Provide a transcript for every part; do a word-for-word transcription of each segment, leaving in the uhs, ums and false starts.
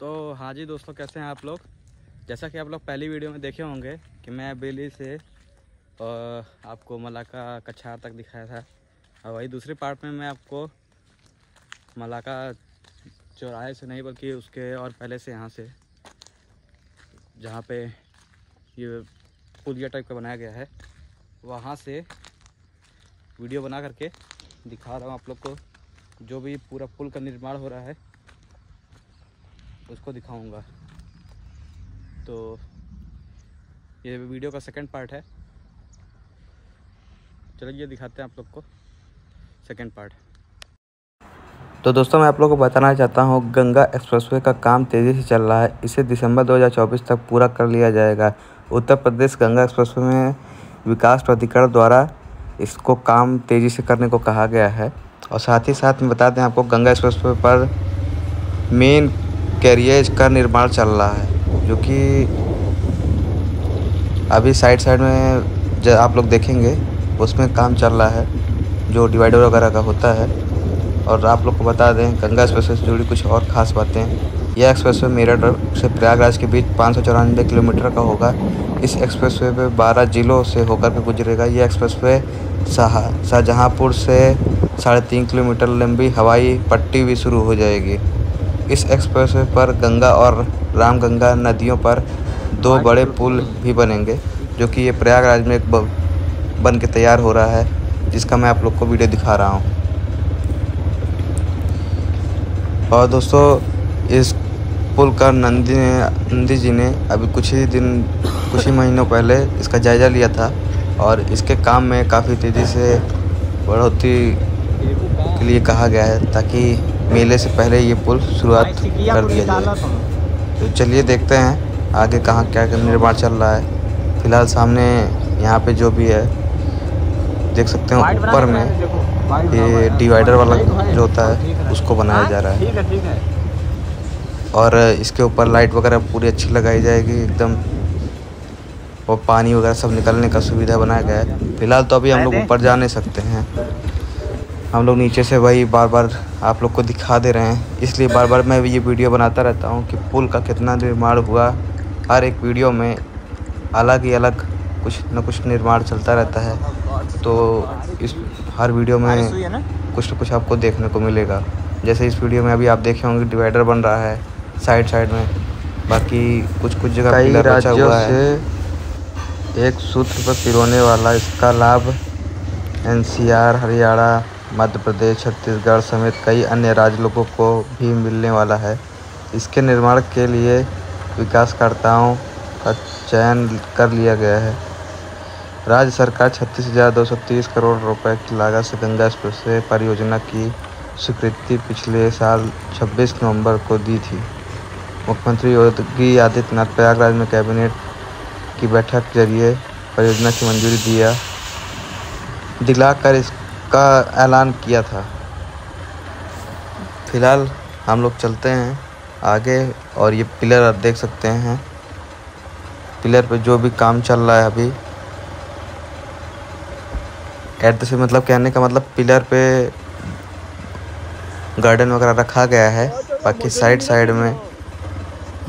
तो हाँ जी दोस्तों, कैसे हैं आप लोग। जैसा कि आप लोग पहली वीडियो में देखे होंगे कि मैं बेली से और आपको मलाका कछार तक दिखाया था, और वही दूसरे पार्ट में मैं आपको मलाका चौराहे से नहीं बल्कि उसके और पहले से यहाँ से जहाँ पे ये पुलिया टाइप का बनाया गया है वहाँ से वीडियो बना करके दिखा रहा हूँ आप लोग को। जो भी पूरा पुल का निर्माण हो रहा है उसको दिखाऊंगा। तो ये वीडियो का सेकंड पार्ट है। चलिए दिखाते हैं आप लोग को सेकंड पार्ट। तो दोस्तों मैं आप लोगों को बताना चाहता हूँ गंगा एक्सप्रेसवे का काम तेज़ी से चल रहा है। इसे दिसंबर दो हज़ार चौबीस तक पूरा कर लिया जाएगा। उत्तर प्रदेश गंगा एक्सप्रेसवे में विकास प्राधिकरण द्वारा इसको काम तेज़ी से करने को कहा गया है। और साथ ही साथ में बता दें आपको गंगा एक्सप्रेसवे पर मेन कैरियज का निर्माण चल रहा है, जो कि अभी साइड साइड में जो आप लोग देखेंगे उसमें काम चल रहा है, जो डिवाइडर वगैरह का होता है। और आप लोग को बता दें गंगा एक्सप्रेसवे से जुड़ी कुछ और ख़ास बातें। यह एक्सप्रेसवे मेरठ से प्रयागराज के बीच पाँच सौ चौरानवे किलोमीटर का होगा। इस एक्सप्रेसवे पे बारह जिलों से होकर के गुजरेगा। यह एक्सप्रेसवे शाहजहाँपुर से साढ़े तीन किलोमीटर लंबी हवाई पट्टी भी शुरू हो जाएगी। इस एक्सप्रेसवे पर गंगा और रामगंगा नदियों पर दो बड़े पुल भी बनेंगे, जो कि ये प्रयागराज में एक बन के तैयार हो रहा है, जिसका मैं आप लोग को वीडियो दिखा रहा हूँ। और दोस्तों इस पुल का नंदी ने नंदी जी ने अभी कुछ ही दिन कुछ ही महीनों पहले इसका जायज़ा लिया था, और इसके काम में काफ़ी तेज़ी से बढ़ोतरी के लिए कहा गया है, ताकि मेले से पहले ये पुल शुरुआत कर दिया जाए। तो चलिए देखते हैं आगे कहाँ क्या निर्माण चल रहा है। फिलहाल सामने यहाँ पे जो भी है देख सकते हैं, ऊपर में ये डिवाइडर वाला जो होता है उसको बनाया जा रहा है, और इसके ऊपर लाइट वगैरह पूरी अच्छी लगाई जाएगी एकदम, और पानी वगैरह सब निकलने का सुविधा बनाया गया है। फिलहाल तो अभी हम लोग ऊपर जा नहीं सकते हैं, हम लोग नीचे से वही बार बार आप लोग को दिखा दे रहे हैं, इसलिए बार बार मैं ये वीडियो बनाता रहता हूँ कि पुल का कितना निर्माण हुआ। हर एक वीडियो में अलग ही अलग कुछ न कुछ निर्माण चलता रहता है, तो इस हर वीडियो में कुछ न कुछ आपको देखने को मिलेगा। जैसे इस वीडियो में अभी आप देखे होंगे डिवाइडर बन रहा है साइड साइड में, बाकी कुछ कुछ जगह पिलर बचा हुआ है। एक सूत्र पर पिरोने वाला इसका लाभ N C R, Haryana, Madhya Pradesh, Chhattisgarh समेत कई अन्य राज्य लोगों को भी मिलने वाला है। इसके निर्माण के लिए विकासकर्ताओं का चयन कर लिया गया है। राज्य सरकार छत्तीस हज़ार दो सौ तीस करोड़ रुपए की लागत से गंगा एक्सप्रेसवे परियोजना की स्वीकृति पिछले साल छब्बीस नवंबर को दी थी। मुख्यमंत्री योगी आदित्यनाथ प्रयागराज में कैबिनेट की बैठक के जरिए परियोजना की मंजूरी दिया दिलाकर इसका ऐलान किया था। फिलहाल हम लोग चलते हैं आगे, और ये पिलर आप देख सकते हैं, पिलर पे जो भी काम चल रहा है अभी एट द से मतलब कहने का मतलब पिलर पे गार्डन वगैरह रखा गया है। बाकी साइड साइड में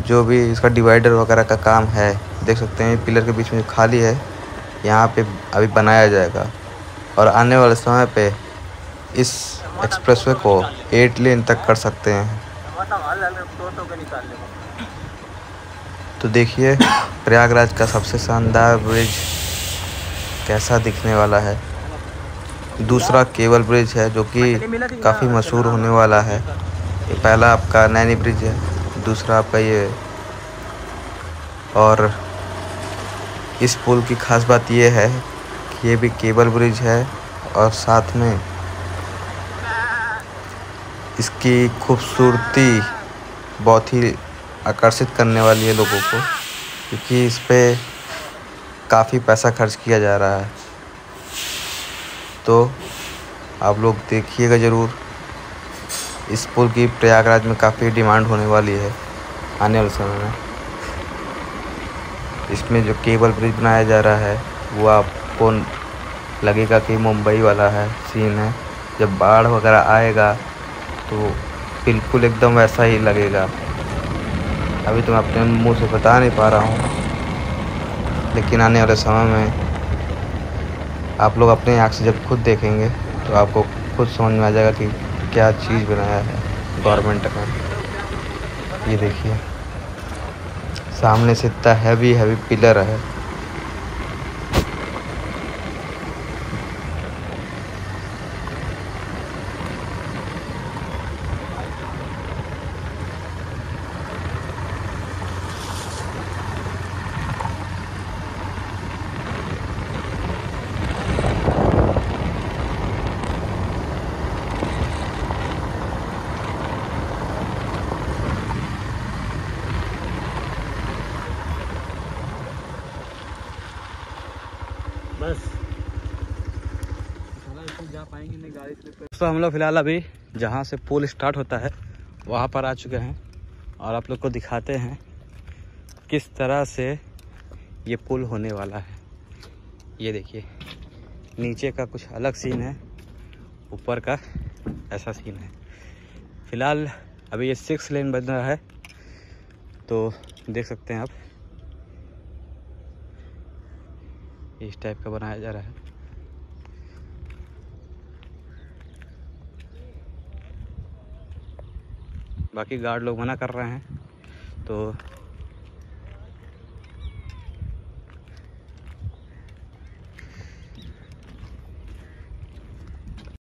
जो भी इसका डिवाइडर वगैरह का काम है देख सकते हैं, पिलर के बीच में खाली है यहाँ पे अभी बनाया जाएगा। और आने वाले समय पे इस एक्सप्रेसवे को एट लेन तक कर सकते हैं। तो देखिए प्रयागराज का सबसे शानदार ब्रिज कैसा दिखने वाला है। दूसरा केबल ब्रिज है जो कि काफ़ी मशहूर होने वाला है। पहला आपका नैनी ब्रिज है, दूसरा आपका ये। और इस पुल की खास बात ये है कि ये भी केबल ब्रिज है, और साथ में इसकी खूबसूरती बहुत ही आकर्षित करने वाली है लोगों को, क्योंकि इस पर काफ़ी पैसा खर्च किया जा रहा है। तो आप लोग देखिएगा ज़रूर, इस पुल की प्रयागराज में काफ़ी डिमांड होने वाली है आने वाले समय में। इसमें जो केबल ब्रिज बनाया जा रहा है वो आपको लगेगा कि मुंबई वाला है सीन है, जब बाढ़ वगैरह आएगा तो बिल्कुल एकदम वैसा ही लगेगा। अभी तो मैं अपने मुंह से बता नहीं पा रहा हूँ, लेकिन आने वाले समय में आप लोग अपनी आँख से जब खुद देखेंगे तो आपको खुद समझ में आ जाएगा कि क्या चीज़ बनाया है गवर्नमेंट का। ये देखिए सामने से इतना हैवी हैवी पिलर है, जा पाएंगे नहीं गाड़ी से। दोस्तों हम लोग फिलहाल अभी जहाँ से पुल स्टार्ट होता है वहाँ पर आ चुके हैं और आप लोग को दिखाते हैं किस तरह से ये पुल होने वाला है। ये देखिए नीचे का कुछ अलग सीन है, ऊपर का ऐसा सीन है। फिलहाल अभी ये सिक्स लेन बन रहा है तो देख सकते हैं आप इस टाइप का बनाया जा रहा है। बाकी गार्ड लोग मना कर रहे हैं तो